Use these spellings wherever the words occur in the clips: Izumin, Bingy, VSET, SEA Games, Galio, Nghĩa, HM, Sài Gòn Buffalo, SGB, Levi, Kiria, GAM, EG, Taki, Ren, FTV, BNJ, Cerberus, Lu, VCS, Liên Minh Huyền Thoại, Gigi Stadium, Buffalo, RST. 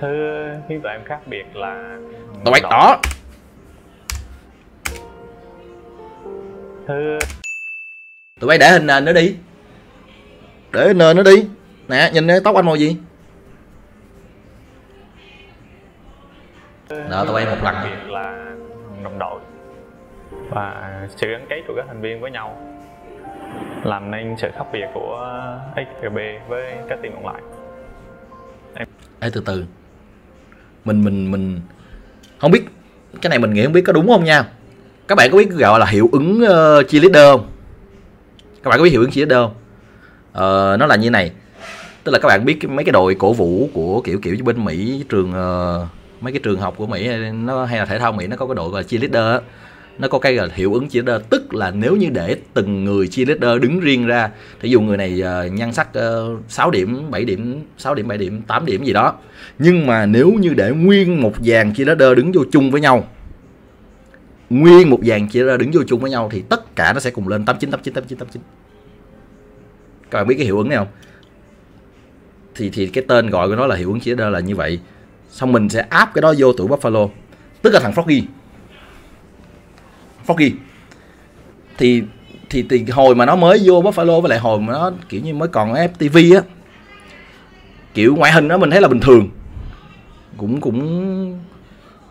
Thứ khiến tụi em khác biệt là tụi bạch đỏ. Tụi bay để hình nền nữa đi. Để hình nền nữa đi. Nè, nhìn cái tóc anh màu gì? Đó, tụi bay một lần là đồng đội và sự gắn kết của các thành viên với nhau làm nên sự khác biệt của SGB với các team còn lại. Em... Ê, từ từ. Mình không biết cái này, mình nghĩ không biết có đúng không nha. Các bạn có biết gọi là hiệu ứng cheerleader không? Các bạn có biết hiệu ứng cheerleader không? Nó là như này. Tức là các bạn biết mấy cái đội cổ vũ của kiểu bên Mỹ, trường mấy cái trường học của Mỹ nó hay là thể thao Mỹ, nó có cái đội gọi là cheerleader á. Nó có cái gọi là hiệu ứng cheerleader, tức là nếu như để từng người cheerleader đứng riêng ra, thí dụ người này nhan sắc 6 điểm, 7 điểm, 6 điểm, 7 điểm, 8 điểm gì đó. Nhưng mà nếu như để nguyên một dàn cheerleader đứng vô chung với nhau, nguyên một dàn cheerleader đứng vô chung với nhau thì tất cả nó sẽ cùng lên 89. Các bạn biết cái hiệu ứng này không? Thì cái tên gọi của nó là hiệu ứng cheerleader là như vậy. Xong mình sẽ áp cái đó vô tụi Buffalo, tức là thằng Froggy thì hồi mà nó mới vô Buffalo, với lại hồi mà nó kiểu như mới còn FTV á, kiểu ngoại hình đó mình thấy là bình thường,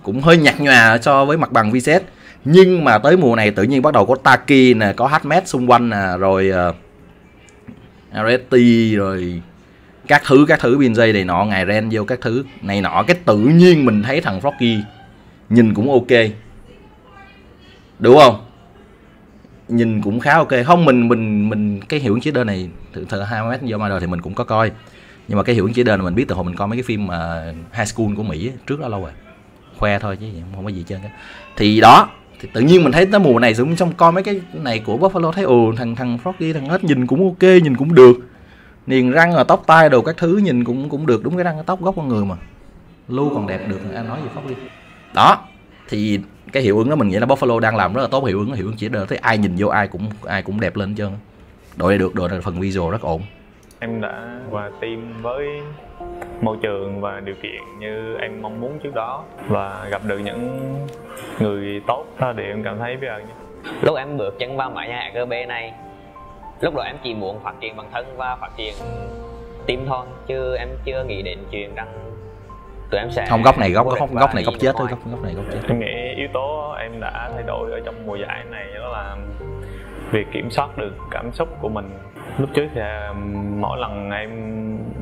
cũng hơi nhạt nhòa so với mặt bằng VCS. Nhưng mà tới mùa này tự nhiên bắt đầu có Taki nè, có HM xung quanh nè, rồi RST, rồi các thứ BNJ này nọ, ngày Ren vô các thứ này nọ, cái tự nhiên mình thấy thằng Froggy nhìn cũng ok, đúng không? Nhìn cũng khá ok. Không, mình cái hiệu ứng cheerleader này thật ra 2 mét vô mà đời thì mình cũng có coi, nhưng mà cái hiệu ứng cheerleader này mình biết từ hồi mình coi mấy cái phim mà high school của Mỹ trước đó lâu rồi, khoe thôi chứ không có gì trên cả. Thì đó, thì tự nhiên mình thấy tới mùa này cũng xong coi mấy cái này của Buffalo, thấy ồ thằng Froggy, thằng hết nhìn cũng ok, nhìn cũng được, niềng răng rồi tóc tai đồ các thứ nhìn cũng được, đúng cái răng cái tóc gốc con người mà Lu còn đẹp được, anh nói gì Froggy đó. Thì cái hiệu ứng đó mình nghĩ là Buffalo đang làm rất là tốt hiệu ứng chỉ đợi thấy ai nhìn vô ai cũng đẹp lên hết trơn. Đội này được, đội này phần visual rất ổn. Em đã qua team với môi trường và điều kiện như em mong muốn trước đó và gặp được những người tốt thì em cảm thấy bây giờ. Lúc em được chân vào mãi nhà HGB này, lúc đó em chỉ muốn phát triển bản thân và phát triển team thôi, chứ em chưa nghĩ đến chuyện rằng tụi em sẽ không góc này góc chết thôi, góc chết. Em nghĩ yếu tố em đã thay đổi ở trong mùa giải này đó là việc kiểm soát được cảm xúc của mình. Lúc trước thì mỗi lần em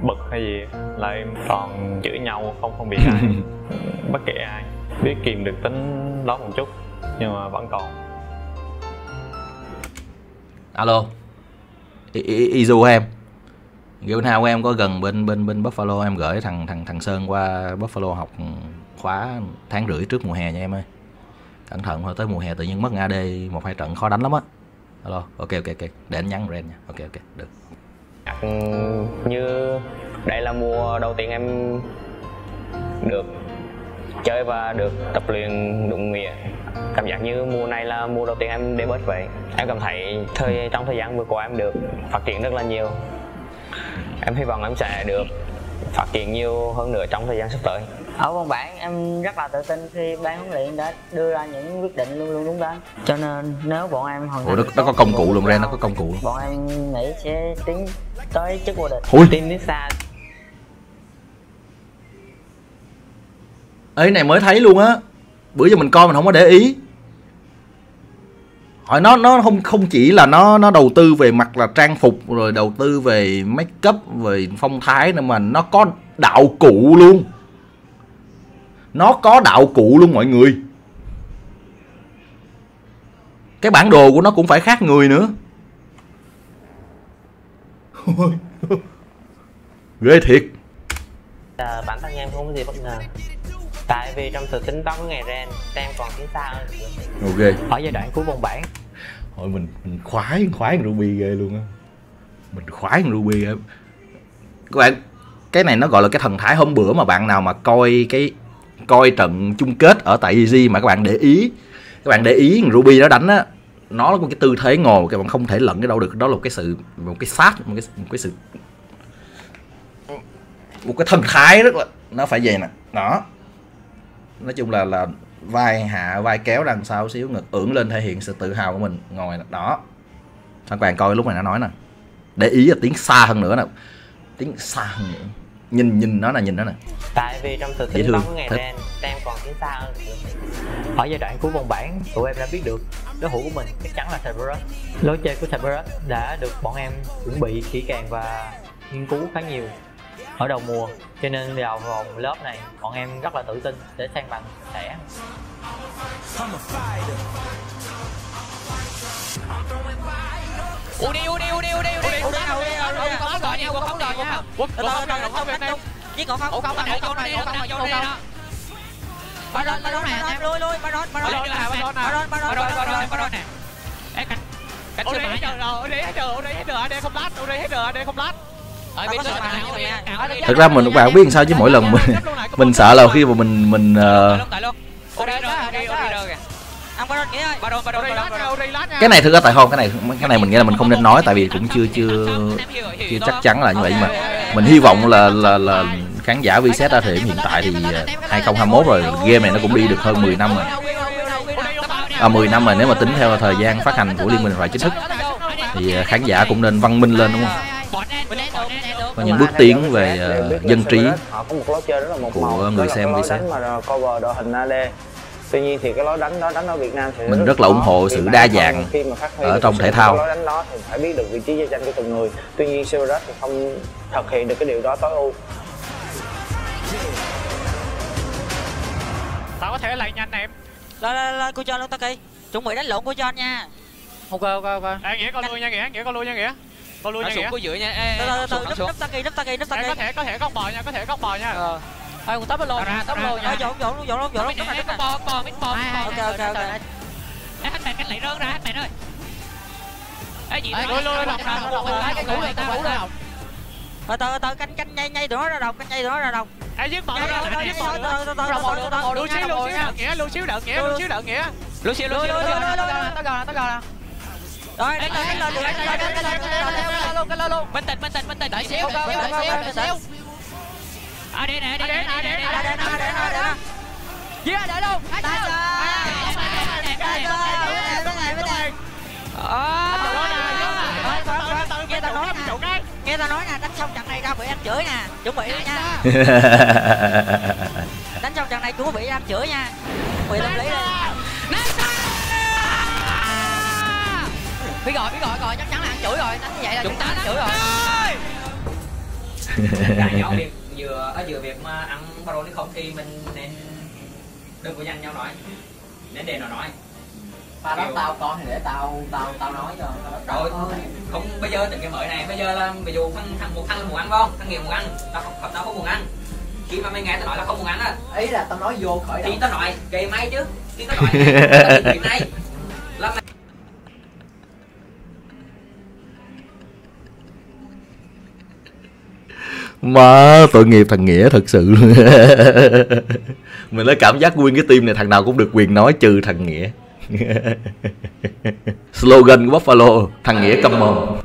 bực hay gì là em toàn chửi nhau, không bị ai bất kể ai, biết kìm được tính đó một chút nhưng mà vẫn còn. Alo Izu em, Guild House của em có gần bên Buffalo, em gửi thằng Sơn qua Buffalo học khóa tháng rưỡi trước mùa hè nha em ơi. Cẩn thận thôi, tới mùa hè tự nhiên mất AD 1-2 trận khó đánh lắm á. Alo, ok, để anh nhắn Ren nha. Ok, được. Như đây là mùa đầu tiên em được chơi và được tập luyện đúng nghĩa. Cảm giác như mùa này là mùa đầu tiên em debut vậy. Em cảm thấy trong thời gian vừa qua em được phát triển rất là nhiều. Em hy vọng em sẽ được phát triển nhiều hơn nữa trong thời gian sắp tới. Ở vòng bảng em rất là tự tin khi ban huấn luyện đã đưa ra những quyết định luôn luôn đúng đắn. Cho nên nếu bọn em hoàn thành nó có công cụ luôn, Ren nó có công cụ luôn. Bọn em nghĩ sẽ tiến tới chức vô địch. Ui. Team Nisa. Ấy này mới thấy luôn á. Bữa giờ mình coi mình không có để ý. Hỏi nó không chỉ là nó đầu tư về mặt là trang phục, rồi đầu tư về make up, về phong thái nữa, mà nó có đạo cụ luôn. Nó có đạo cụ luôn mọi người. Cái bản đồ của nó cũng phải khác người nữa. Ghê thiệt. Bản thân em không có gì bất ngờ. Tại vì trong sự tính toán của ngày Ren, em còn phía sau. Ok. Ở giai đoạn cuối vòng bảng. Hồi mình khoái Ruby ghê luôn á. Mình khoái Ruby ghê. Các bạn, cái này nó gọi là cái thần thái. Hôm bữa mà bạn nào mà coi trận chung kết ở tại EG mà các bạn để ý Ruby nó đánh á, nó có cái tư thế ngồi, các bạn không thể lẫn cái đâu được. Đó là một cái sát, một cái thần thái rất là nó phải về nè đó. Nói chung là vai hạ, vai kéo đằng sau xíu, ngực ưỡn lên, thể hiện sự tự hào của mình. Ngồi đó. Các bạn coi lúc này nó nói nè, để ý là tiếng xa hơn nữa nè, tiếng xa hơn nữa. Nhìn nó nè. Tại vì trong sự tính bóng của ngày Ren, em còn tiếng xa hơn được. Ở giai đoạn cuối vòng bảng, tụi em đã biết được đối thủ của mình chắc chắn là Cerberus. Lối chơi của Cerberus đã được bọn em chuẩn bị kỹ càng và nghiên cứu khá nhiều ở đầu mùa, cho nên vào vòng lớp này bọn em rất là tự tin để sang bằng thẻ. Thật ra mình bạn biết sao chứ mỗi lần mình sợ là khi mà mình cái này thực ra tại không, cái này mình nghĩ là mình không nên nói, tại vì cũng chưa chắc chắn là như vậy, nhưng mà mình hy vọng là khán giả VSET ra thì hiện tại thì 2021 rồi, game này nó cũng đi được hơn 10 năm rồi. 10 năm rồi nếu mà tính theo thời gian phát hành của Liên Minh Huyền Thoại chính thức thì khán giả cũng nên văn minh lên, đúng không? Có những bước tiến về dân trí của người xem VSET. Tuy nhiên thì cái lối đánh đó đánh ở Việt Nam thì mình rất là ủng hộ sự đa dạng ở trong thể thao. Lối đánh đó thì phải biết được vị trí giao tranh của từng người. Tuy nhiên Cerberus thì không thực hiện được cái điều đó tối ưu. Tao có thể lại nhanh em. Lên cô cho luôn Taki. Chuẩn bị đánh lộn cô cho nha. Ok. Nghĩa con lui nha Nghĩa. Con lui nha Nghĩa. Xuống cô giữa nha. Nấp Taki. Có thể góc bò nha, Ai cũng Buffalo nha, Buffalo nha. Bò. Ok. Cách lại rớt ra hết mày ơi. Ê gì đó. Từ canh nhây tụi nó ra đồng, Ê giết bò ra. Lu xíu Nghĩa, Lu xíu đợi Nghĩa. Lu xíu. Rồi, lên. Bình tĩnh. Đợi xíu. Đi nè. Dĩa để luôn. Nghe tao nói nè, đánh xong trận này ra bị ăn chửi nè, chuẩn bị nha. Đánh xong trận này chuẩn bị ăn chửi nha. Bị tâm lý luôn. Biết rồi, chắc chắn là ăn chửi rồi, đánh như vậy là chúng ta ăn chửi rồi. Giữa việc mà ăn baron hay không thì mình nên đừng có dành nhau nói, nên để nó nói. Ba đó tao con thì để tao nói cho. Trời không, bây giờ tình cái mời này, bây giờ là ví dụ thằng muốn ăn không, thằng Nghĩa muốn ăn, tao không muốn ăn. Khi mà mấy ngày tao nói là không muốn ăn á, ý là tao nói vô khỏi. Thì tao nói kỳ máy chứ, khi tao nói kỳ này. Mà tội nghiệp thằng Nghĩa thật sự. Mình lấy cảm giác nguyên cái team này thằng nào cũng được quyền nói trừ thằng Nghĩa. Slogan của Buffalo, thằng Nghĩa cầm mồm.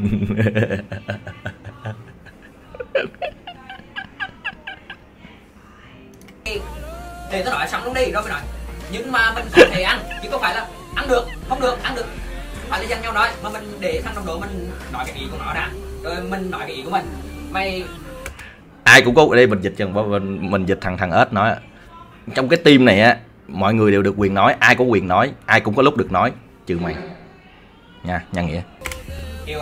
Để tao nói xong luôn đi, rồi mới nói. Nhưng mà mình có thể ăn, chứ có phải là ăn được, không được, ăn được. Phải là dành nhau nói, mà mình để thằng đồng đội mình nói cái ý của nó đã. Rồi mình nói cái ý của mình. Mày ai cũng có đây, mình dịch thằng ếch nói trong cái team này á, mọi người đều được quyền nói, ai có quyền nói, ai cũng có lúc được nói, trừ mày nha Nghĩa. Kiểu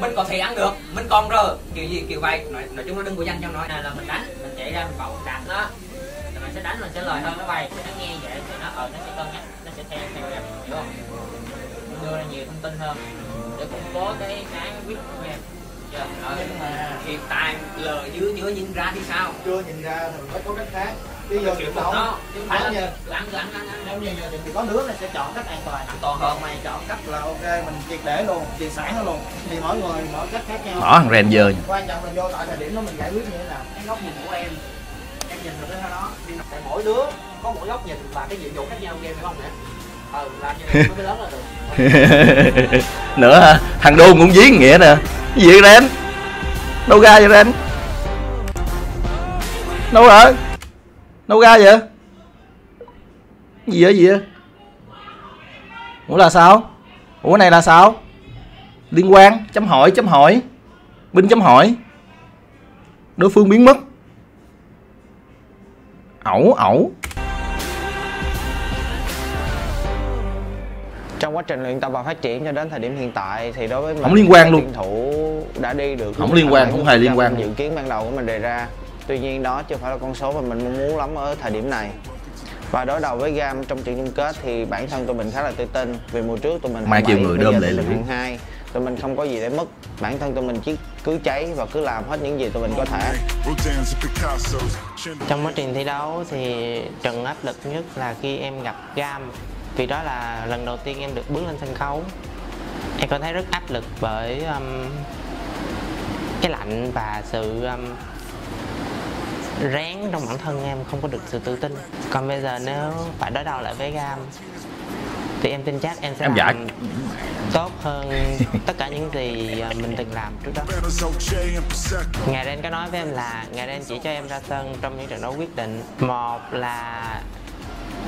mình có thể ăn được, mình còn rờ kiểu gì kiểu vậy, nói chung nó đừng có danh trong nói này là mình đánh, mình chạy ra mình bảo đạt nó, rồi mình sẽ đánh, mình sẽ lời hơn nó vậy, nó nghe vậy thì nó nó sẽ cân nhắc, nó sẽ theo theo em, hiểu không? Mình đưa ra nhiều thông tin hơn để củng cố cái quyết của em. Nhưng mà hiện tại lời dưới nhìn ra thì sao? Chưa nhìn ra thì phải có cách khác. Bây giờ chịu nấu phải lắm nha. Nếu như thì có nước này sẽ chọn cách an toàn. Còn mày chọn cách là ok, mình triệt để luôn, triệt sản nó luôn. Thì mỗi người mỗi cách khác nhau. Bỏ thằng Ren dơ. Quan trọng là vô tại thời điểm đó mình giải quyết như thế nào. Cái góc nhìn của em nhìn được cái đó đó. Tại mỗi đứa có một góc nhìn và cái nhiệm vụ khác nhau game phải không nè? Làm như này mới lớn là được. Nữa hả? Thằng Đô cũng giếng Nghĩa nè. Gì vậy Ren? Đâu ra vậy Ren? Đâu rồi? Đâu ra vậy? Gì vậy? Gì vậy? Ủa là sao? Ủa cái này là sao? Liên quan, chấm hỏi binh chấm hỏi. Đối phương biến mất. Ẩu ẩu. Trong quá trình luyện tập và phát triển cho đến thời điểm hiện tại thì đối với mình không liên quan luôn, thủ đã đi được không liên quan, không hề liên quan dự kiến ban đầu của mình đề ra. Tuy nhiên đó chưa phải là con số mà mình mong muốn lắm ở thời điểm này. Và đối đầu với GAM trong trận chung kết thì bản thân tụi mình khá là tự tin vì mùa trước tụi mình mai kêu người đơm lại lần hai, tụi mình không có gì để mất. Bản thân tụi mình chỉ cứ cháy và cứ làm hết những gì tụi mình có thể. Trong quá trình thi đấu thì trận áp lực nhất là khi em gặp GAM, vì đó là lần đầu tiên em được bước lên sân khấu. Em cảm thấy rất áp lực bởi cái lạnh và sự ráng trong bản thân em không có được sự tự tin. Còn bây giờ nếu phải đối đầu lại với GAM thì em tin chắc em sẽ làm tốt hơn tất cả những gì mình từng làm trước đó. Ngài Ren có nói với em là Ngài Ren chỉ cho em ra sân trong những trận đấu quyết định. Một là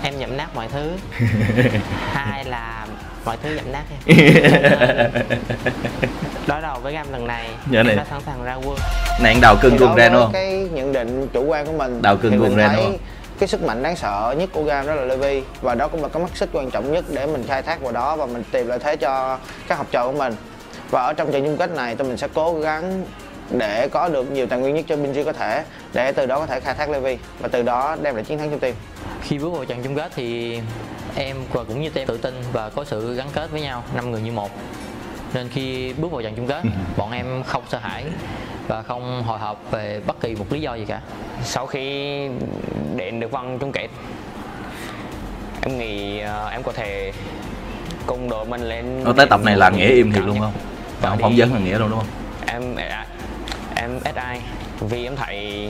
em nhậm nát mọi thứ, hai là mọi thứ nhậm nát em. Đối đầu với GAM lần này, em đã sẵn sàng ra quân. Nạn đào cưng cùng Ren luôn. Cái nhận định chủ quan của mình, đào cưng cùng Ren luôn. Cái sức mạnh đáng sợ nhất của GAM đó là Levi, và đó cũng là cái mắt xích quan trọng nhất để mình khai thác vào đó và mình tìm lợi thế cho các học trò của mình. Và ở trong trận chung kết này tụi mình sẽ cố gắng để có được nhiều tài nguyên nhất cho Bingy có thể, để từ đó có thể khai thác Levi và từ đó đem lại chiến thắng trong team. Khi bước vào trận chung kết thì em và cũng như team tự tin và có sự gắn kết với nhau, 5 người như một. Nên khi bước vào trận chung kết, bọn em không sợ hãi và không hồi hộp về bất kỳ một lý do gì cả. Sau khi đến được vòng chung kết, em nghĩ em có thể cùng đội mình lên. Nói tới tập này là Nghĩa im thiệt luôn không? Và không phỏng vấn là Nghĩa đâu đúng không? Em SI vì em thấy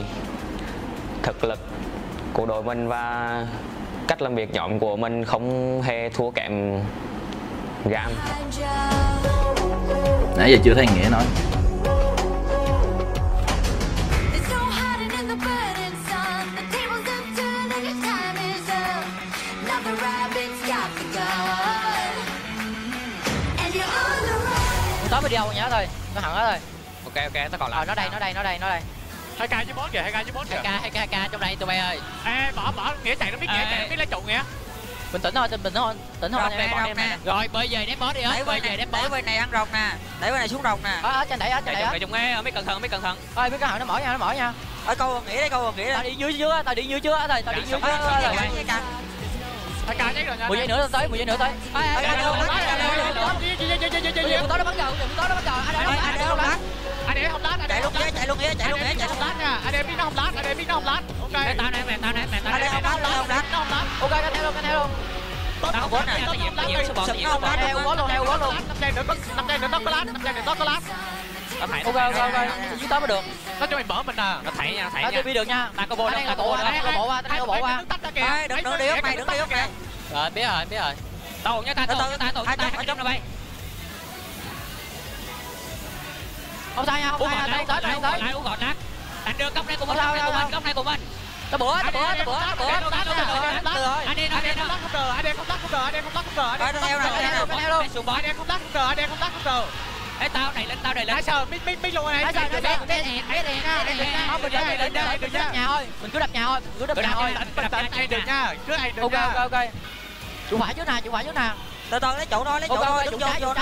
thực lực của đội mình và cách làm việc nhóm của mình không hề thua kém GAM. Nãy giờ chưa thấy Nghĩa nói. Tối mới đi đâu nhá thôi, nó hẳn hết rồi. Ok, tao còn lại. Nó đây. 2k với bot kìa, 2k với bot kìa. 2k trong đây tụi bay ơi. Ê, bỏ Nghĩa chạy, nó biết Nghĩa chạy, nó biết lấy trụ Nghĩa. Bình tĩnh thôi nè. Rồi, bơi về ném bot đi ơi. Đẩy bên này ăn rồng nè. Đẩy bên này xuống rồng nè. Ở trên đẩy. Đẩy trong nghe, mới cẩn thận. Ơi, biết cái hở nó mỏi nha, Ơi câu Nghĩa đây, câu Nghĩa. Tao đi dưới trước á, tao đi dưới trước. 10 giây nữa tới, 10 giây nữa tới. Chạy luôn Nghĩa. Ok. Tao nè, nó không lát. Ok, cái theo luôn. Tao không lát. 5 giây nữa có lát. Ok. Dưới tới mới được. Nó cho mày bỡ mình à. Nó thảy nha. Nó đi được nha. Tao có bộ qua. Đứng đi mày. Rồi, biết rồi. Tao nha, ở trong này bay. Không sai nha. Tới. Uống gọn nát. Đánh được góc này của mình. Tao bữa. Anh em không tắt không được. Tao này lên. Mình cứ đập nhà thôi. Ok. Chủ phải trước nè. Từ lấy chỗ thôi, trái. Nó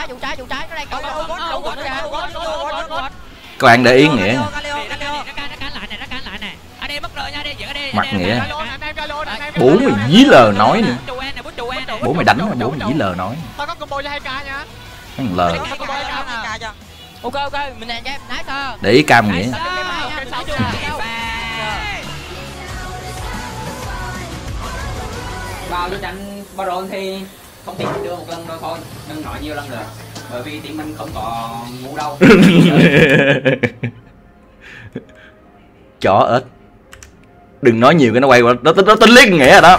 đây. Các bạn để ý Nghĩa. Mặt Nghĩa. Bố mày dí lờ nói nữa. Bố mày đánh mà bố mày dí lờ nói. Tao có combo cho 2k nha. Lờ. Ok, mình nè em, nãy tao. Để ý cam Nghĩa. Vào vô trận Baron thì không thể đưa một lần đâu thôi, đừng nói nhiều lần rồi. Bởi vì team mình không có ngủ đâu. Chó ếch. Đừng nói nhiều cái nó quay qua nó tính liếc Nghĩa rồi đó.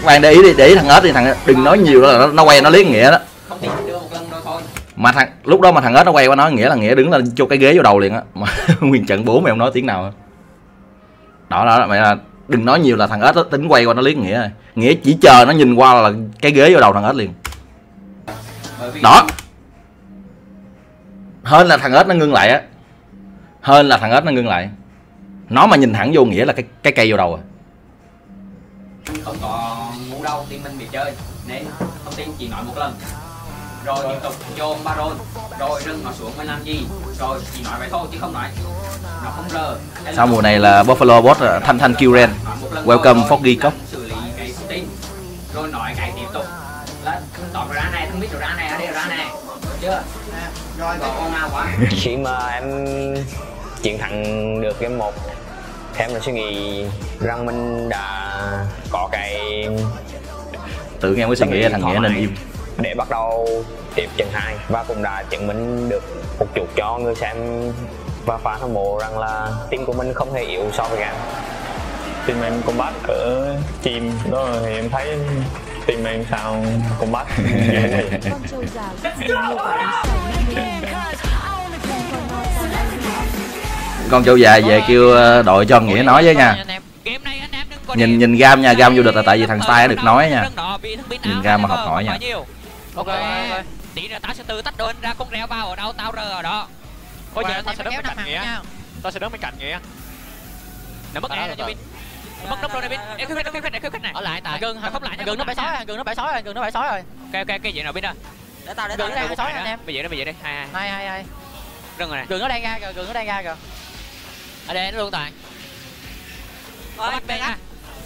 Các bạn để ý đi, để ý thằng ếch đi, thằng đừng nói nhiều là nó quay nó liếc Nghĩa đó. Không thể đưa một lần đâu thôi. Mà thằng lúc đó mà thằng ếch nó quay qua nói Nghĩa là Nghĩa đứng lên cho cái ghế vô đầu liền á. Mà nguyên trận bố mày không nói tiếng nào. Đó, mày là đừng nói nhiều là thằng ếch tính quay qua nó liếc Nghĩa rồi. Nghĩa chỉ chờ nó nhìn qua là cái ghế vô đầu thằng ếch liền. Đó. Hên là thằng ếch nó ngưng lại á. Hên là thằng ếch nó ngưng lại. Nó mà nhìn thẳng vô Nghĩa là cái cây vô đầu rồi. Không còn ngu đâu, Liên Minh bị chơi. Nên thông tin chỉ nói một lần. Rồi tiếp tục vô Baron. Rồi rưng nó xuống với làm gì. Rồi chỉ nói vậy thôi chứ không nói. Nó không rờ. Sau mùa này là Buffalo boss thanh kêu Ren. Welcome Froggy Cốc. Xử lý cái thông tin. Rồi nói cái tiếp tục. Lên, tỏ ra này, không biết ra này, ở đây ra này. Được chưa? Rồi, con nào quá. Khi mà em chiến thắng được game 1 thì em đã suy nghĩ rằng mình đã có cái tự em mới suy nghĩ thằng Nghĩa nên im để bắt đầu tiếp trận 2 và cũng đã chứng minh được một chút cho người xem và fan hâm mộ rằng là team của mình không hề yếu so với GAM. Team em combat ở team đó thì em thấy team em sao combat. Con châu già về kêu đội cho Nghĩa nói với nha. Nhìn GAM nha, GAM vô địch là tại vì thằng Sai được nói nha. Nhìn GAM mà học hỏi nha. Ok. Tí nữa tao sẽ tự tách đôi ra con rẽ vào ở đâu tao rờ ở đó. Có giờ tao sẽ đứng bên cạnh Nghĩa. Tao sẽ đứng bên cạnh Nghĩa. Nó mất E rồi Bin. Mất nút rồi này Bin. Em khiêu khích này. Ở lại tại gần không lại gần nó bẻ sói, gần nó bẻ sói rồi, gần nó bẻ sói rồi. Ok cái gì nào Bin ơi. Để tao bẻ sói anh em. Bây giờ đi. Hai. Rừng rồi này. Gần nó đang ra kìa. Ở đây nó luôn tại. Ôi,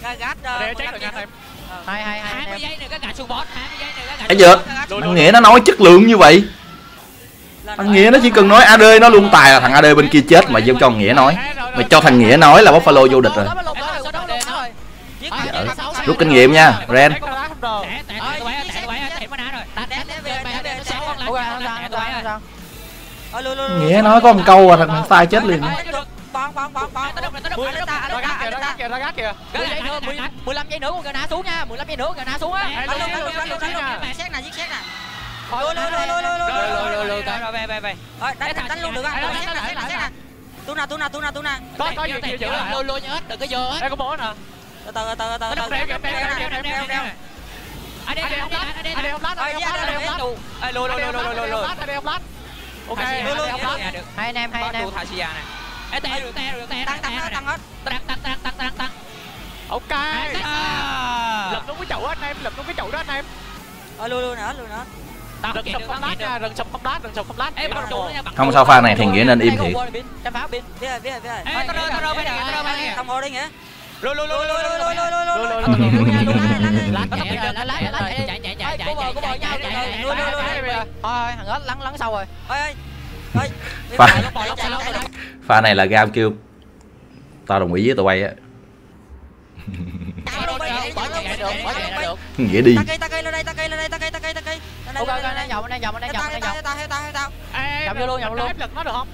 gắt. Hai giây nữa gạt xuống boss, 20 giây nữa gạt xuống. Anh Nghĩa nó nói chất lượng như vậy. Anh Nghĩa nó chỉ cần nói AD nó luôn tài là thằng AD bên kia chết mà vô cho Nghĩa nói. Mày cho thằng Nghĩa nói là Buffalo vô địch rồi. Rút kinh nghiệm nha, Ren. Nghĩa nói có một câu là thằng Sai chết liền. Nó gắt kìa. 15 giây nữa con gà nã xuống nha, 15 giây nữa con gà nã xuống á. Mẹ xét nè, giết xét nè. Lôi. Đánh luôn được á. Tu nè. Có gì nhiều dữ lại. Lôi nhớ hết, đừng có vô hết. Đây có bó nè. Từ. Ai đây không lát. Ok, hai anh em. Tăng. Ok. Lập đúng cái chậu hết anh em, Lui nữa. Rừng sập không lát. Không sao pha này thì Nghĩa nên im thiệt. Nghĩa. Pha này là GAM kêu tao đồng ý với tụi bay á. Nghĩa đi. Ta cây. Ok, đang vòng. Nhậu luôn. Mình áp lực nó được không?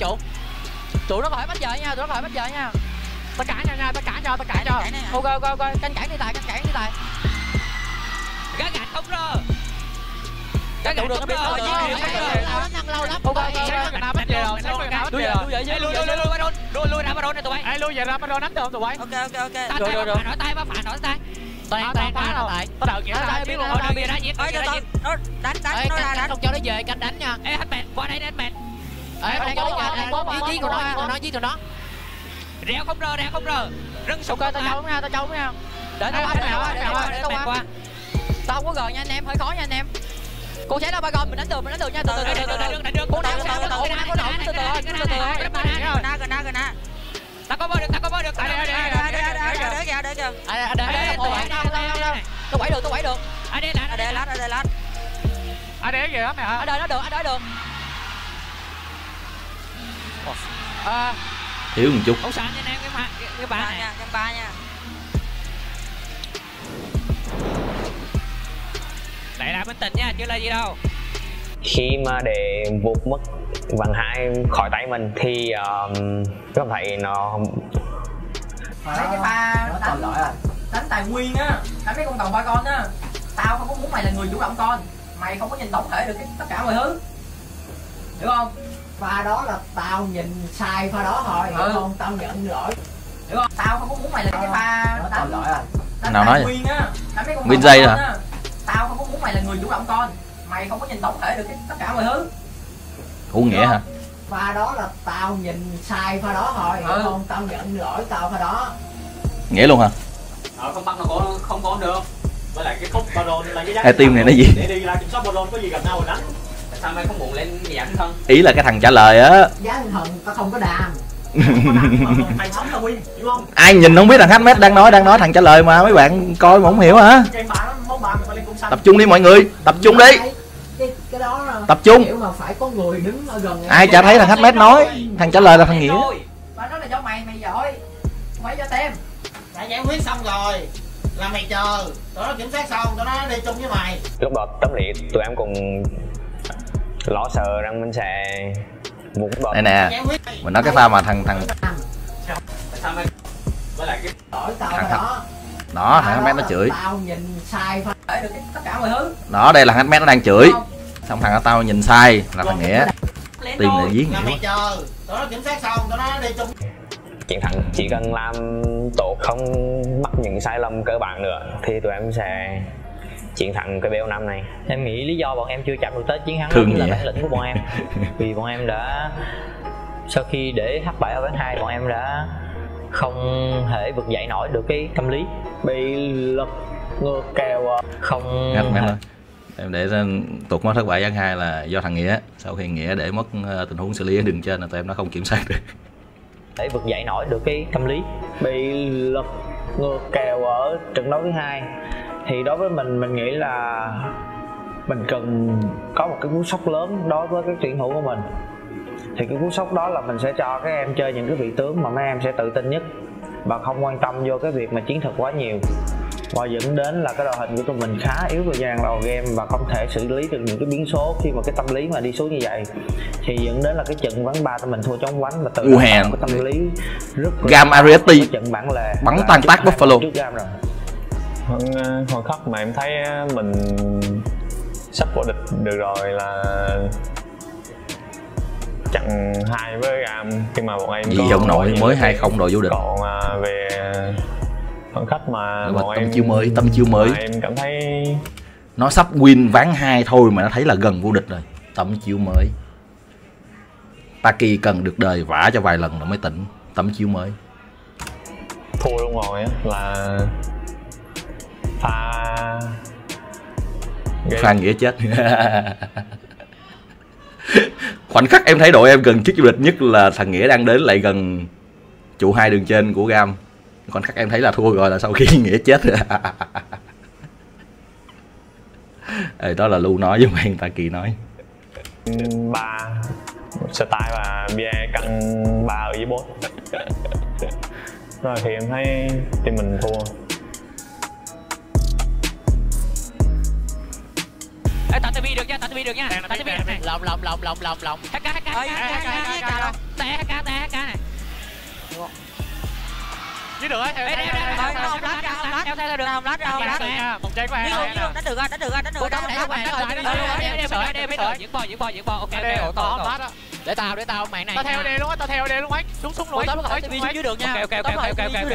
Không. Tụi nó phải bắt giờ nha. Ta cản cho. Ok. Cánh cản đi tài. Gá gạt không rơ. Cái trụ đường nó biết rồi. Lâu lắm. Lui ra Baron này tụi bay. Lui ra Baron nắm được không tụi bay? Ok. Tay phải nói tay. Toàn có đợi Nghĩa ra biết luôn. Đánh. Không cho nó về canh đánh nha. Ê HM qua đây HM. Nói với tụi nó. Reo không rờ. Rưng sụp coi tao trâu nha. Để tao qua. Tao không có gờ nha anh em, hơi khó nha anh em. Cô sẽ đâu ba gom mình đánh tường nha, từ. Cô nào từ. Ta có bơi được. Để. Ai đây lát. Ai đấy kìa mẹ. Ai đây được. Thiếu một chút. Không sao anh em cái ba này. Nha. Lại là bình tĩnh nha, chưa là gì đâu. Khi mà để vụt mất vàng 2 khỏi tay mình thì cảm thấy nó cái pha đánh tài nguyên á, đánh mấy con tàu ba con á. Tao không có muốn mày là người chủ động con. Mày không có nhìn tổng thể được tất cả mọi thứ. Hiểu không? pha đó là tao nhìn sai pha đó thôi, ừ. Không, tao nhận lỗi. Hiểu không? Tao không có muốn mày làm cái pha tao lỗi rồi. Nào nói vậy? BNJ hả? Tao không có muốn mày là người chủ động con. Mày không có nhìn tổng thể được cái tất cả mọi thứ. Hữu Nghĩa hả? Pha đó là tao nhìn sai pha đó thôi, ừ. Không, tao nhận lỗi tao pha đó. Nghĩa luôn hả? Ờ, không bắt nó có, không có được. Với lại cái khúc Baron là cái giá. Hai team này nó gì? Để đi ra kiểm soát Baron có gì gặp nhau rồi đánh. Tại sao mày không muốn lên giảm thân? Ý là cái thằng trả lời á. Giá thần tao không có đàm. Ai nhìn không biết thằng HM đang nói thằng trả lời mà mấy bạn coi mà không hiểu hả? Tập trung đi mọi người, tập trung đi. Tập trung. Ai chả thấy thằng HM nói, thằng trả lời là thằng Nghĩa. Đã giải quyết xong rồi là mày chờ, tụi nó kiểm soát xong, tụi nó đi chung với mày. Lúc đó tấm liệt, tụi em cùng lo sợ rằng mình sẽ một đây nè, mình nói cái pha mà thằng HM nó chửi. Đó, đây là HM nó đang chửi. Xong thằng tao nhìn sai là thằng Nghĩa. Tìm để giết Nghĩa. Chiến thắng chỉ cần làm tốt, không mắc những sai lầm cơ bản nữa thì tụi em sẽ chiến thắng cái BO năm này. Em nghĩ lý do bọn em chưa chạm được tới chiến thắng là bản lĩnh của bọn em. Vì bọn em đã sau khi để H7 ở ván 2, bọn em đã không thể vực dậy nổi được cái tâm lý bị lật ngược kèo không. Em để tụt mất thất bại ván 2 là do thằng Nghĩa. Sau khi Nghĩa để mất tình huống xử lý ở đường trên là tụi em nó không kiểm soát được. Để vực dậy nổi được cái tâm lý bị lật ngược kèo ở trận đấu thứ hai. Thì đối với mình nghĩ là mình cần có một cái cú sốc lớn đối với các tuyển thủ của mình. Thì cái cú sốc đó là mình sẽ cho các em chơi những cái vị tướng mà mấy em sẽ tự tin nhất và không quan tâm vô cái việc mà chiến thuật quá nhiều. Và dẫn đến là cái đội hình của tụi mình khá yếu thời gian đầu game và không thể xử lý được những cái biến số khi mà cái tâm lý mà đi xuống như vậy. Thì dẫn đến là cái trận ván 3 tụi mình thua chóng vánh và tự động cái tâm lý rất GAM RST trận bản lề bắn tan tác Buffalo trước GAM rồi. Hồi khắc mà em thấy mình sắp vô địch được rồi là trận 2 với GAM khi mà bọn em có giọng nội mới 2-0 đội vô địch. Còn về khoảng khắc mà bọn em tâm chiêu mới em cảm thấy nó sắp win ván 2 thôi mà nó thấy là gần vô địch rồi. Tâm chiêu mới. Taki cần được đời vả cho vài lần là mới tỉnh. Tâm chiêu mới. Thua luôn rồi á là Phan Nghĩa chết. Khoảnh khắc em thấy đội em gần chiếc du lịch nhất là thằng Nghĩa đang đến lại gần trụ 2 đường trên của GAM. Khoảnh khắc em thấy là thua rồi là sau khi Nghĩa chết. Ê, đó là Lu nói với bạn Taki nói. 3 style và bia căng 3 ở dưới 4. Rồi thì em thấy thì mình thua. Tao TV được nha. Lộn. HK này. Chứ được ấy. Theo được. Một trái của em. Đánh được. Giữ bò. Ok. Để tao mày này. Tao theo đây luôn ấy. Xuống luôn. TV dưới được nha. Ok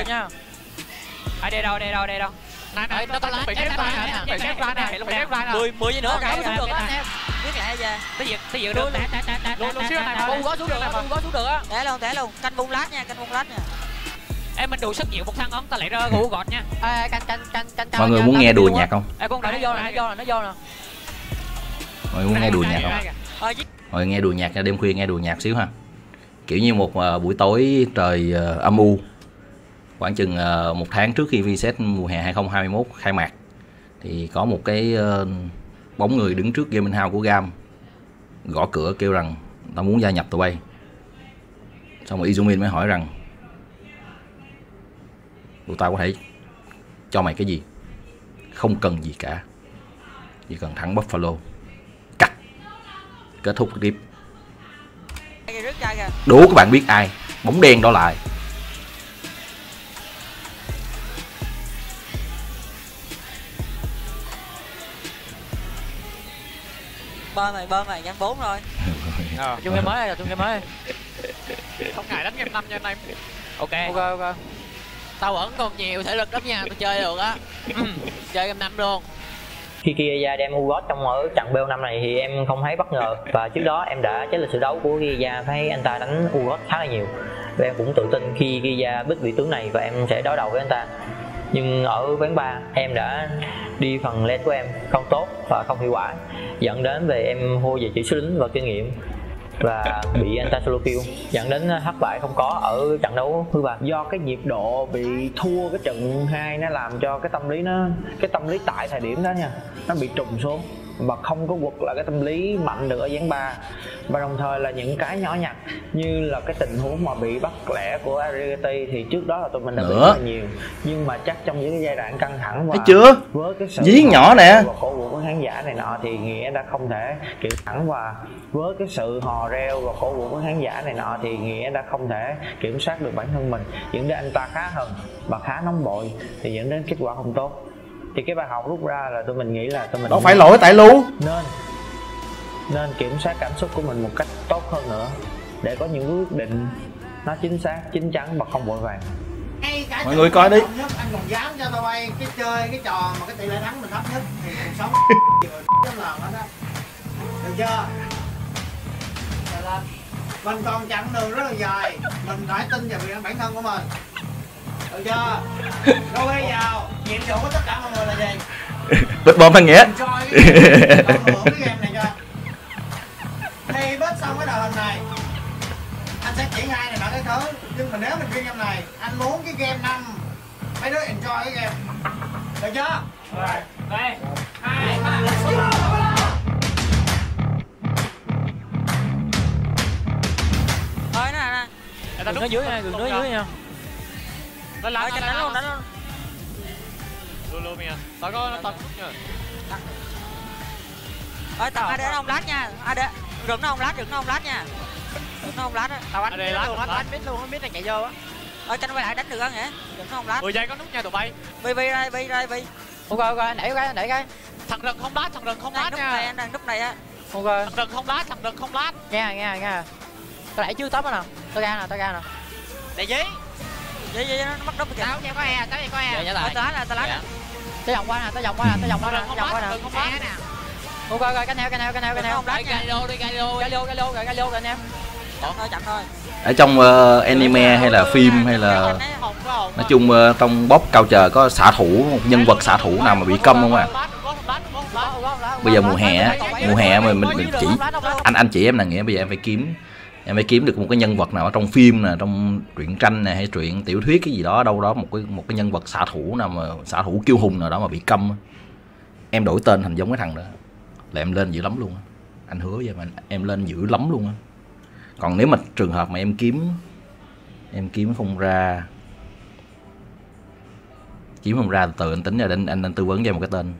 nha. Ai đây đâu. Này, nó bị chép vai nè, bị chép vai nè. 10 gì nữa, cái xuống được á em. Biết lẹ về. Tới việc được. Luôn có xuống được, á. Té luôn. Canh vùng lát nha. Em mình đủ sức nhiều một thằng ống ta lại ra gù gọt nha. Canh. Mọi người muốn nghe đùa nhạc không? Con nó vô nè, Mọi người muốn nghe đùa nhạc không? Mọi người nghe đùa nhạc đêm khuya nghe đùa nhạc xíu ha. Kiểu như một buổi tối trời âm u. Khoảng chừng một tháng trước khi VCS mùa hè 2021 khai mạc thì có một cái bóng người đứng trước Gaming House của GAM gõ cửa kêu rằng tao muốn gia nhập tụi bay. Xong rồi Izumin mới hỏi rằng tụi tao có thể cho mày cái gì? Không cần gì cả, chỉ cần thắng Buffalo. Cắt. Kết thúc clip. Đố các bạn biết ai? Bóng đen đó lại. Bơm rồi, game 4 rồi. Chung game mới, chung game mới. Không ngại đánh game 5 nha anh em. Ok. Ok ok. Tao vẫn còn nhiều thể lực lắm nha, tao chơi được á. Chơi game 5 luôn. Khi Kiria đem Ugot trong ở trận BO năm này thì em không thấy bất ngờ. Và trước đó em đã chết lịch sự đấu của Kiria, thấy anh ta đánh Ugot khá là nhiều. Và em cũng tự tin khi Kiria bích vị tướng này và em sẽ đối đầu với anh ta. Nhưng ở ván 3 em đã đi phần led của em không tốt và không hiệu quả, dẫn đến về em hô về chỉ số lính và kinh nghiệm và bị anh ta solo kill, dẫn đến thất bại không có ở trận đấu thứ ba. Do cái nhịp độ bị thua cái trận 2 nó làm cho cái tâm lý tại thời điểm đó nha, nó bị trùng xuống và không có quật là cái tâm lý mạnh được ở ván 3. Và đồng thời là những cái nhỏ nhặt như là cái tình huống mà bị bắt lẻ của RST thì trước đó là tụi mình đã bị rất là nhiều, nhưng mà chắc trong những cái giai đoạn căng thẳng và thấy chưa? Với cái sự dí nhỏ nè và cổ vũ của khán giả này nọ thì Nghĩa đã không thể chịu thẳng, và với cái sự hò reo và cổ vũ của khán giả này nọ thì Nghĩa đã không thể kiểm soát được bản thân mình, dẫn đến anh ta khá hờn và khá nóng vội thì dẫn đến kết quả không tốt. Thì cái bài học rút ra là tụi mình nghĩ là tụi mình đâu phải lỗi tại Lu, nên kiểm soát cảm xúc của mình một cách tốt hơn nữa để có những quyết định nó chính xác, chín chắn và không vội vàng. Mọi người coi đi. Anh còn dám cho tao bay cái chơi cái trò mà cái tỷ lệ thắng mình thấp nhất thì cuộc sống vừa lần đó. Được chưa? Mình còn chặng đường rất là dài, mình phải tin vào bản thân của mình. Được chưa? Đâu bây giờ nhiệm vụ của tất cả mọi người là gì? Bật bom anh Nghĩa. Khi bớt xong cái đội hình này, anh sẽ triển khai này bạn cái thứ. Nhưng mà nếu mình viên game này, anh muốn cái game 5 mấy đứa enjoy cái game. Được chưa? Rồi, đây 2, 3, let's go. Thôi nó nè, đừng nói dưới nha, đừng nói dưới nha. Đánh lại, đánh luôn. Lulu mẹ. Tao có tao nhờ. Ơi tao AD nó không lát nha. AD rừng nó không lát, nha. Nó không lát á. Tao đánh AD lát mít luôn, không biết là chạy vô á. Ơi canh quay lại đánh được á Nghĩa. Rừng nó không lát. 10 giây có nút nha tụi bay. Bi đây. Ok, nãy cái. Thằng rừng không lát nha. Đang núp này á. Ok. Thằng rừng không lát. Nghe. Tao lại chưa tóm á nào. Tao ra nè. Để gì? Vậy nó mất đốp kìa. Tao vậy có hè. Tao lát. Tao vòng qua nè. Ok rồi, cái nào. Không lát nha. Galio anh em. Chậm thôi. Ở trong anime hay là phim hay là nói chung trong bóp cao chờ có xạ thủ, nhân vật xạ thủ nào mà bị câm không ạ? Bây giờ mùa hè mình chỉ anh chị em là Nghĩa bây giờ em phải kiếm được một cái nhân vật nào ở trong phim nè, trong truyện tranh nè hay truyện tiểu thuyết cái gì đó đâu đó, một cái nhân vật xạ thủ nào mà xạ thủ kiêu hùng nào đó mà bị câm. Em đổi tên thành giống cái thằng đó là em lên dữ lắm luôn. Anh hứa vậy mà em lên dữ lắm luôn á. Còn nếu mà trường hợp mà em kiếm không ra từ anh tính ra anh tư vấn cho em một cái tên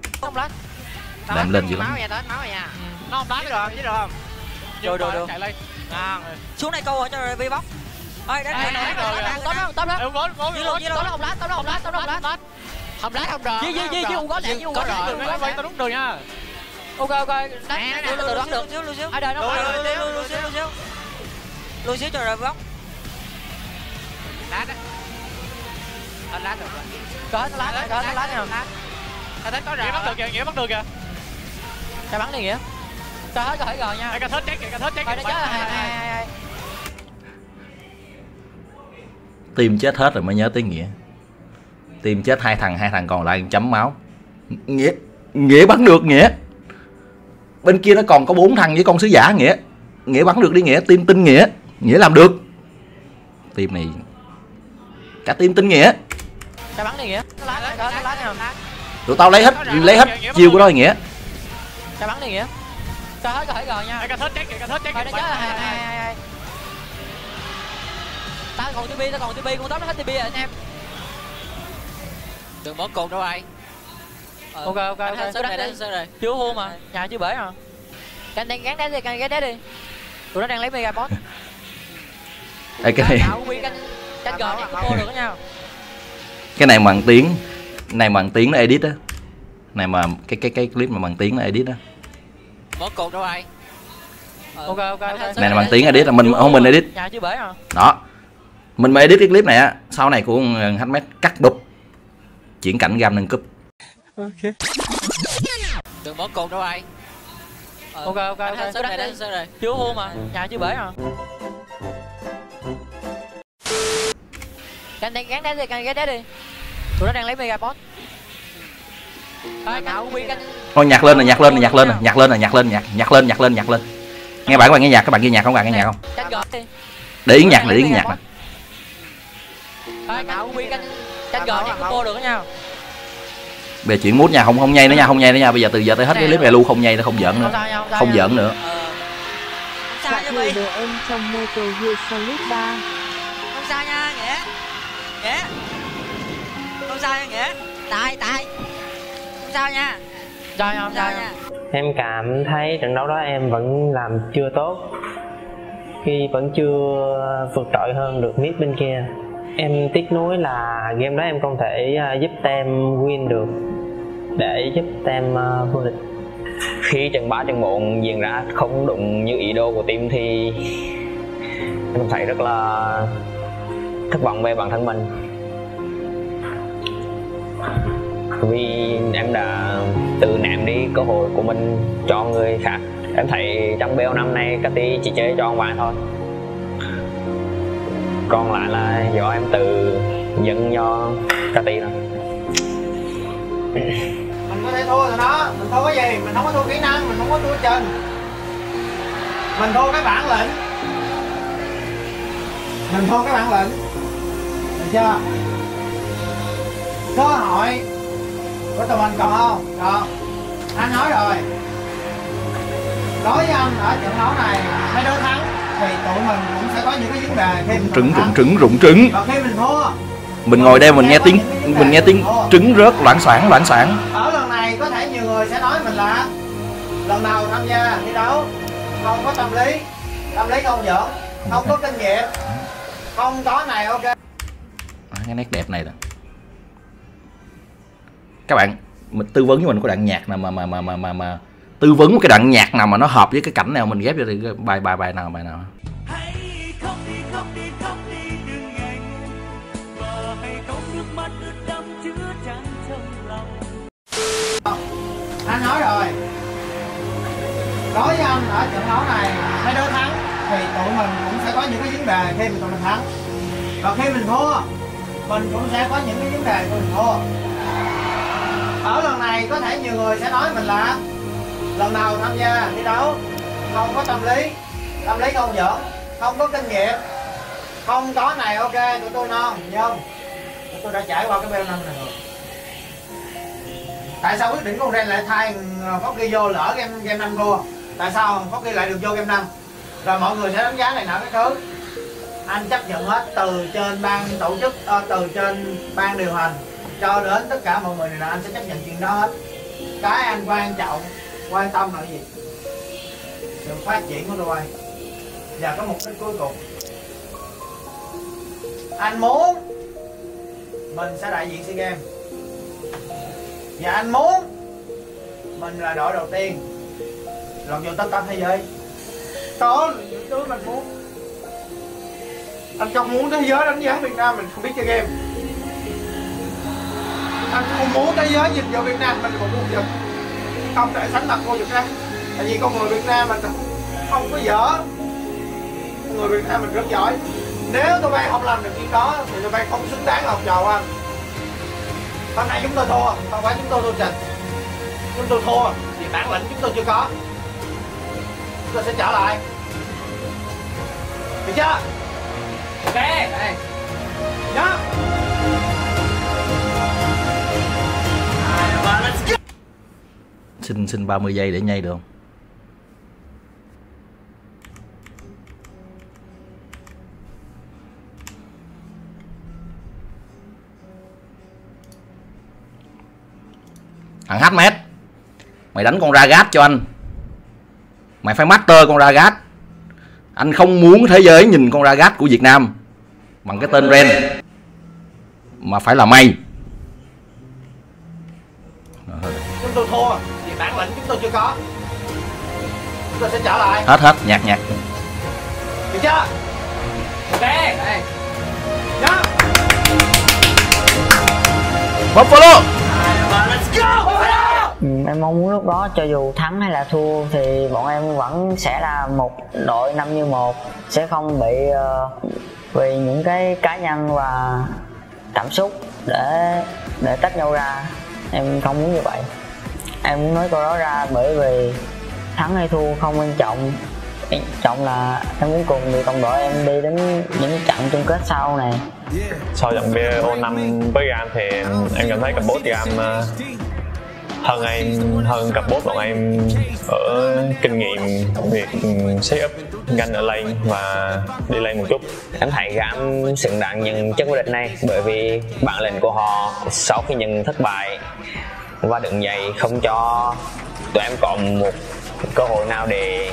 là em lên dữ lắm. Nó không lát được không? Được. Xuống đây câu cho vi bóc. Ơi đến tóm nó không lát. Gì tao đúng đường nha. Ok. Từ đoán được xíu xíu. Ai đời nó phải xíu cho rồi bóc. Lát á. Lát được rồi. Có lát rồi. Tao thấy có rồi. Nghĩa bắt được kìa. Tao bắn đi Nghĩa. Tao hết rồi nha. Đây chết. Tim chết hết rồi mới nhớ tới Nghĩa. Tim chết hai thằng còn lại chấm máu. Nghĩa bắn được Nghĩa. Bên kia nó còn có 4 thằng với con sứ giả Nghĩa. Nghĩa bắn được đi Nghĩa, tim tin Nghĩa. Nghĩa làm được. Tim này cả tim tin Nghĩa. Tao bắn đi Nghĩa. Tụi tao lấy hết chiêu của nó Nghĩa. Tao bắn đi Nghĩa. Có hết rồi nha. Cái thớt chết. Ai. Tao còn TP, con tóm nó hết TP rồi anh em. Đừng bỏ cột đâu ai. Ok. Sơ rồi. Chưa hô mà, nhà chưa bể mà. Canh đang gán đá đi, Tụi nó đang lấy mega boss. Cái này bằng tiếng. Nó edit á. Này mà cái clip mà bằng tiếng nó edit á. Bỏ cột đâu ai. Ok. Này là bằng tiếng edit, là mình không mình edit. Đó. Mình mà edit cái clip này á, sau này của HM cắt bụp. Chuyển cảnh gam nâng cúp. Ok. Đừng bỏ cột đâu ai. Ok. Sớm này đây, sớm rồi. Chưa vô mà, nhà chưa bể hả? Canh gắn đá đi. Tụi nó đang lấy mega boss. Thôi nhạc lên. Nghe bạn các bạn nghe nhạc, các bạn nghe nhạc không? Các bạn nghe nhạc không? Để yến nhạc nè. Về chuyển mút nha, không nhây nữa nha. Bây giờ từ giờ tới hết cái clip này Lu không nhây nó không giỡn nữa. Em trong mô tô Việt Solid 3. Không sao nha Nghĩa. Không sao nha Nghĩa. Tại. Không sao nha. Không sao nha. Em cảm thấy trận đấu đó em vẫn làm chưa tốt. Khi vẫn chưa vượt trội hơn được mid bên kia. Em tiếc nuối là game đó em không thể giúp team win được để giúp team vô địch. Khi trận 3 trận 4 diễn ra không đụng như ý đồ của team thì em thấy rất là thất vọng về bản thân mình. Vì em đã tự ném đi cơ hội của mình cho người khác. Em thấy trong BO năm nay Kati chỉ chơi cho bạn thôi. Còn lại là do em tự dẫn do Kati rồi. Mình có thể thua rồi đó, mình thua cái gì? Mình không có thua kỹ năng, mình không có thua trình. Mình thua cái bản lĩnh. Được chưa? Cơ hội của tụi mình còn không? Còn. Anh nói rồi. Đối với anh ở trận đấu này, mấy đứa thắng thì tụi mình cũng sẽ có những cái vấn đề khi rụng trứng. Và khi mình thua, mình ngồi đây mình nghe tiếng trứng rớt loãng xoảng. Ở lần này có thể nhiều người sẽ nói mình là lần đầu tham gia thi đấu không có tâm lý không giỡn, không có kinh nghiệm, không có này. Ok, cái nét đẹp này là các bạn mình tư vấn với mình có đoạn nhạc nào mà tư vấn một cái đoạn nhạc nào mà nó hợp với cái cảnh nào mình ghép ra thì bài nào. Anh nói rồi. Đối với anh ở trận đấu này mấy đứa thắng thì tụi mình cũng sẽ có những cái vấn đề khi mà tụi mình thắng. Và khi mình thua, mình cũng sẽ có những cái vấn đề khi mình thua. Ở lần này có thể nhiều người sẽ nói mình là lần đầu tham gia thi đấu không có tâm lý không giỡn, không có kinh nghiệm, không có này. Ok, tụi tôi non nhưng tụi tôi đã trải qua cái beo năm này rồi. Tại sao quyết định con Ren lại thay Froggy vô lỡ game 5 thua? Tại sao Froggy lại được vô game 5? Rồi mọi người sẽ đánh giá này nọ cái thứ. Anh chấp nhận hết, từ trên ban tổ chức, từ trên ban điều hành cho đến tất cả mọi người này là anh sẽ chấp nhận chuyện đó hết. Cái anh quan tâm là gì? Sự phát triển của tụi anh và có mục đích cuối cùng. Anh muốn mình sẽ đại diện SEA Games và anh muốn mình là đội đầu tiên lọt vô top 8 thế giới. Có những thứ mình muốn. Anh không muốn thế giới đánh giá Việt Nam mình không biết chơi game. Anh không muốn thế giới nhìn vào Việt Nam mình một khu vực không thể sánh bằng cô Việt Nam. Tại vì con người Việt Nam mình không có dở. Con người Việt Nam mình rất giỏi. Nếu tụi bay không làm được chuyện đó thì tụi bay không xứng đáng học trò anh. Hôm nay chúng tôi thua, không phải chúng tôi thua trình. Chúng tôi thua vì bản lĩnh chúng tôi chưa có. Chúng tôi sẽ trở lại. Được chưa? Ok. Đây. Nhớ. Xin 30 giây để nhây được không? Thằng HM, mày đánh con Ragat cho anh. Mày phải master con Ragat. Anh không muốn thế giới nhìn con Ragat của Việt Nam bằng cái tên Ren, mà phải là mày. Chúng tôi thua vì bản lĩnh chúng tôi chưa có. chúng ta sẽ trở lại. Hết hết, nhạc nhạc. Được chưa? Ok. Đây. Nhá. Buffalo. Let's go. Em mong muốn lúc đó cho dù thắng hay là thua thì bọn em vẫn sẽ là một đội 5 như 1, sẽ không bị vì những cái cá nhân và cảm xúc để tách nhau ra. Em không muốn như vậy. Em muốn nói câu đó ra bởi vì thắng hay thua không quan trọng. Quan trọng là em muốn cùng được đồng đội em đi đến những trận chung kết sau này. Sau trận BO5 với GAM thì em cảm thấy cặp bot GAM hơn cặp bot bọn em ở kinh nghiệm việc setup ganh ở lane và đi lane một chút. Em thấy GAM xứng đáng nhận chức vô địch này bởi vì bản lĩnh của họ sau khi nhận thất bại và đứng dậy không cho tụi em có một cơ hội nào để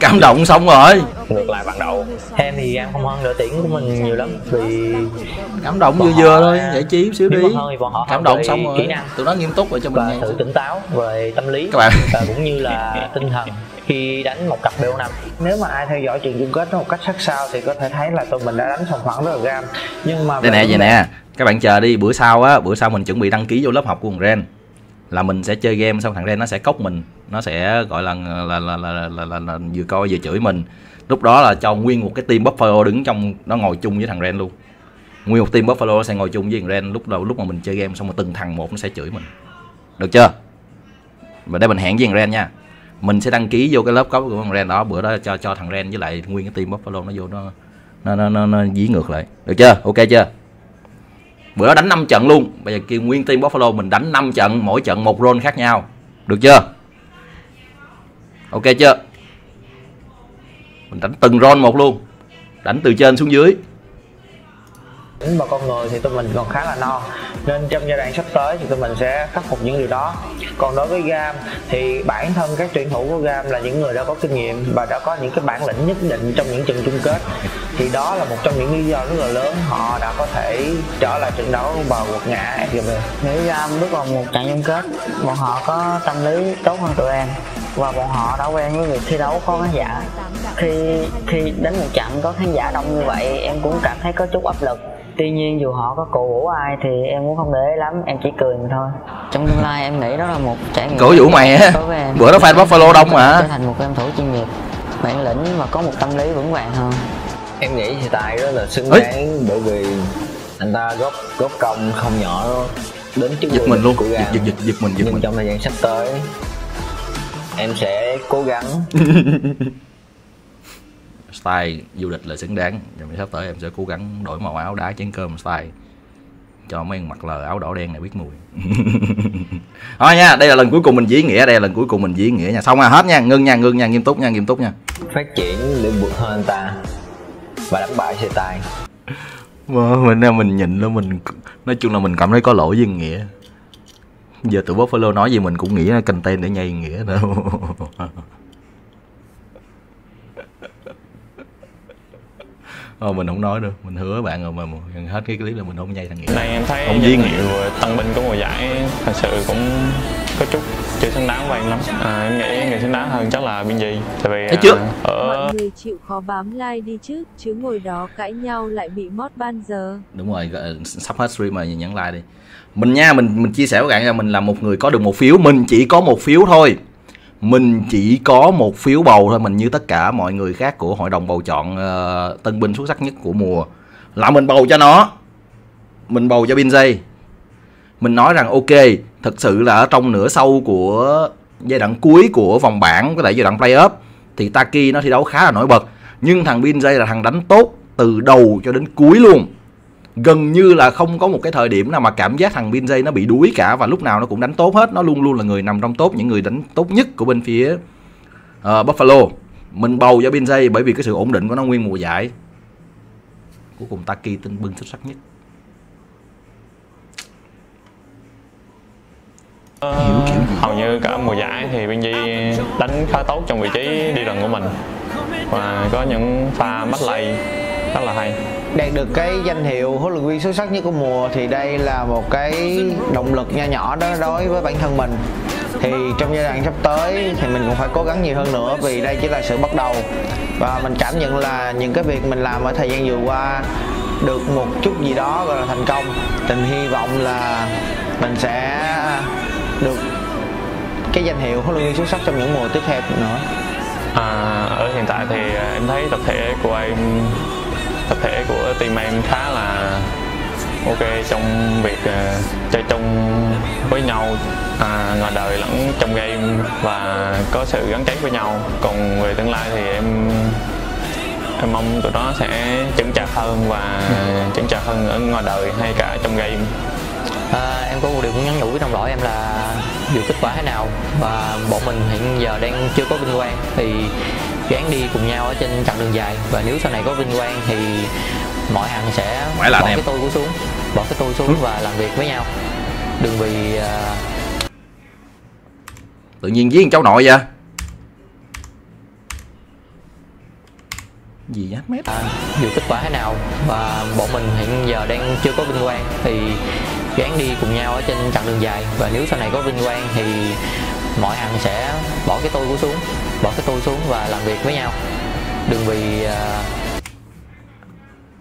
cảm động xong rồi ngược lại bạn đậu. Em thì em không hơn nửa tiếng của mình nhiều lắm vì cảm động vừa vừa thôi, giải trí xíu đi. Cảm động xong rồi kỹ năng tụi nó nghiêm túc rồi cho mình sự tỉnh táo về tâm lý các bạn và cũng như là tinh thần khi đánh một cặp BO5. Nếu mà ai theo dõi trận chung kết một cách sát sao thì có thể thấy là tụi mình đã đánh sòng phẳng rất là GAM. Nhưng mà đây nè, vậy nè các bạn chờ đi, bữa sau á, bữa sau mình chuẩn bị đăng ký vô lớp học của thằng Ren là mình sẽ chơi game xong thằng Ren nó sẽ cốc mình, nó sẽ gọi là vừa coi vừa chửi mình. Lúc đó là cho nguyên một cái team Buffalo đứng trong nó ngồi chung với thằng Ren luôn. Nguyên một team Buffalo sẽ ngồi chung với thằng Ren lúc đầu lúc mà mình chơi game xong rồi từng thằng một nó sẽ chửi mình. Được chưa? Và đây mình hẹn với thằng Ren nha. Mình sẽ đăng ký vô cái lớp cốc của thằng Ren đó, bữa đó cho thằng Ren với lại nguyên cái team Buffalo nó vô nó dí ngược lại. Được chưa? Ok chưa? Bữa đó đánh 5 trận luôn, bây giờ kêu nguyên team Buffalo mình đánh 5 trận, mỗi trận một role khác nhau. Được chưa? Ok chưa? Mình đánh từng role một luôn, đánh từ trên xuống dưới. Và con người thì tụi mình còn khá là non nên trong giai đoạn sắp tới thì tụi mình sẽ khắc phục những điều đó. Còn đối với GAM thì bản thân các tuyển thủ của GAM là những người đã có kinh nghiệm và đã có những cái bản lĩnh nhất định trong những trận chung kết, thì đó là một trong những lý do rất là lớn họ đã có thể trở lại trận đấu và quật ngã SGB. Nếu GAM bước vào một trận chung kết, bọn họ có tâm lý tốt hơn tụi em và bọn họ đã quen với việc thi đấu có khán giả. Khi đến một trận có khán giả đông như vậy em cũng cảm thấy có chút áp lực. Tuy nhiên dù họ có cổ vũ ai thì em cũng không để ý lắm, em chỉ cười mà thôi. Trong tương lai em nghĩ đó là một trải nghiệm cổ vũ mày á, bữa đó fan Buffalo đông mà trở thành một game thủ chuyên nghiệp, bản lĩnh và có một tâm lý vững vàng hơn. Em nghĩ hiện tại đó là xứng đáng bởi vì anh ta góp công không nhỏ đến chức vô địch của GAM. Nhưng trong thời gian sắp tới em sẽ cố gắng. Style du lịch là xứng đáng. Rồi sắp tới em sẽ cố gắng đổi màu áo đá chén cơm style cho mấy mặc lờ áo đỏ đen này biết mùi. Thôi nha, đây là lần cuối cùng mình dí Nghĩa, đây là lần cuối cùng mình dí Nghĩa nha. Xong rồi hết nha, ngưng nha, nghiêm túc nha. Phát triển để vượt hơn anh ta và đánh bại xe tài. Mình nhìn nó mình nói chung là mình cảm thấy có lỗi với Nghĩa. Giờ tụi Buffalo nói gì mình cũng nghĩ là content để nhây Nghĩa nữa. Mình không nói nữa, mình hứa bạn rồi mà hết cái clip là mình không nhây thằng Nghĩa. Nay em thấy ông Viên nhiều tân binh của mùa giải thật sự cũng có chút chưa xứng đáng với em lắm. Em nghĩ người xứng đáng hơn chắc là Bingy. Tại vì mọi người chịu khó bám like đi chứ ngồi đó cãi nhau lại bị mót ban giờ. Đúng rồi, sắp hết stream rồi nhấn like đi. Mình nha, mình chia sẻ với các bạn là mình là một người có được 1 phiếu, mình chỉ có 1 phiếu thôi. Mình chỉ có 1 phiếu bầu thôi, mình như tất cả mọi người khác của hội đồng bầu chọn tân binh xuất sắc nhất của mùa. Là mình bầu cho nó, mình bầu cho BNJ. Mình nói rằng ok, thật sự là ở trong nửa sau của giai đoạn cuối của vòng bảng với lại giai đoạn playoff thì Taki nó thi đấu khá là nổi bật. Nhưng thằng BNJ là thằng đánh tốt từ đầu cho đến cuối luôn. Gần như là không có một cái thời điểm nào mà cảm giác thằng Bingy nó bị đuối cả và lúc nào nó cũng đánh tốt hết. Nó luôn luôn là người nằm trong top, những người đánh tốt nhất của bên phía Buffalo. Mình bầu cho Bingy bởi vì cái sự ổn định của nó nguyên mùa giải. Cuối cùng Taki tinh bưng xuất sắc nhất. Hầu như cả mùa giải thì Bingy đánh khá tốt trong vị trí đi rừng của mình. Và có những pha bắt lầy rất là hay. Đạt được cái danh hiệu huấn luyện viên xuất sắc nhất của mùa thì đây là một cái động lực nho nhỏ đó đối với bản thân mình. Thì trong giai đoạn sắp tới thì mình cũng phải cố gắng nhiều hơn nữa, vì đây chỉ là sự bắt đầu. Và mình cảm nhận là những cái việc mình làm ở thời gian vừa qua được một chút gì đó gọi là thành công. Tình hy vọng là mình sẽ được cái danh hiệu huấn luyện viên xuất sắc trong những mùa tiếp theo nữa. Ở hiện tại thì em thấy tập thể của team em khá là ok trong việc chơi chung với nhau ngoài đời lẫn trong game, và có sự gắn kết với nhau. Còn về tương lai thì em mong tụi nó sẽ chững chạc hơn và chững chạc hơn ở ngoài đời hay cả trong game. Em có một điều muốn nhắn nhủ với đồng đội em là dù kết quả thế nào và bọn mình hiện giờ đang chưa có vinh quang thì gán đi cùng nhau ở trên chặng đường dài, và nếu sau này có vinh quang thì mọi hàng sẽ bỏ cái tôi xuống và làm việc với nhau. Đừng vì tự nhiên với cháu nội vậy gì nhát mép. Dù kết quả thế nào và bọn mình hiện giờ đang chưa có vinh quang thì gán đi cùng nhau ở trên chặng đường dài, và nếu sau này có vinh quang thì mọi hàng sẽ bỏ cái tôi xuống và làm việc với nhau. Đừng vì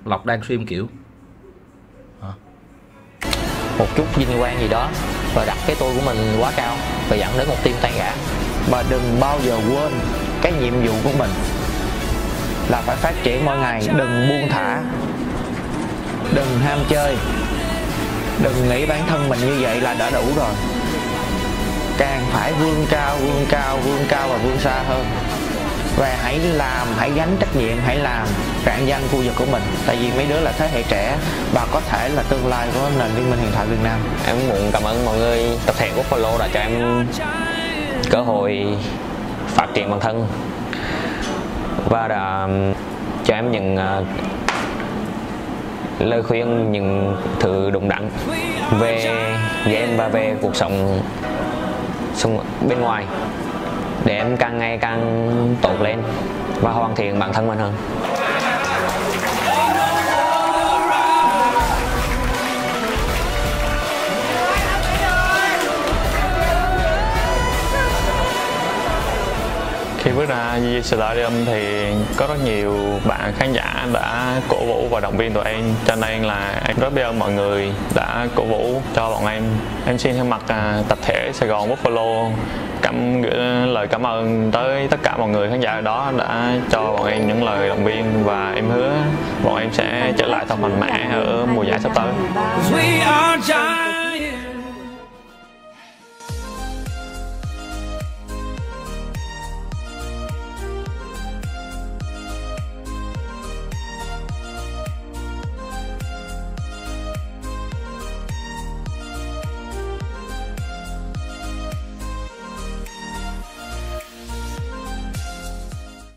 Lộc đang stream kiểu một chút vinh quang gì đó và đặt cái tôi của mình quá cao và dẫn đến một team tan rã. Và đừng bao giờ quên cái nhiệm vụ của mình là phải phát triển mỗi ngày, đừng buông thả, đừng ham chơi, đừng nghĩ bản thân mình như vậy là đã đủ rồi. Càng phải vươn cao và vươn xa hơn. Và hãy làm, hãy gánh trách nhiệm, hãy làm rạng danh khu vực của mình. Tại vì mấy đứa là thế hệ trẻ và có thể là tương lai của nền Liên minh Huyền Thoại Việt Nam. Em muốn cảm ơn mọi người, tập thể của Buffalo đã cho em cơ hội phát triển bản thân và đã cho em những lời khuyên, những thứ đúng đắn về game và về cuộc sống bên ngoài, để em càng ngày càng tốt lên và hoàn thiện bản thân mình hơn. Khi bước ra Gigi Stadium thì có rất nhiều bạn khán giả đã cổ vũ và động viên tụi em, cho nên là em rất biết ơn mọi người đã cổ vũ cho bọn em. Em xin thay mặt tập thể Sài Gòn Buffalo gửi lời cảm ơn tới tất cả mọi người khán giả đó đã cho bọn em những lời động viên, và em hứa bọn em sẽ trở lại thật mạnh mẽ ở mùa giải sắp tới.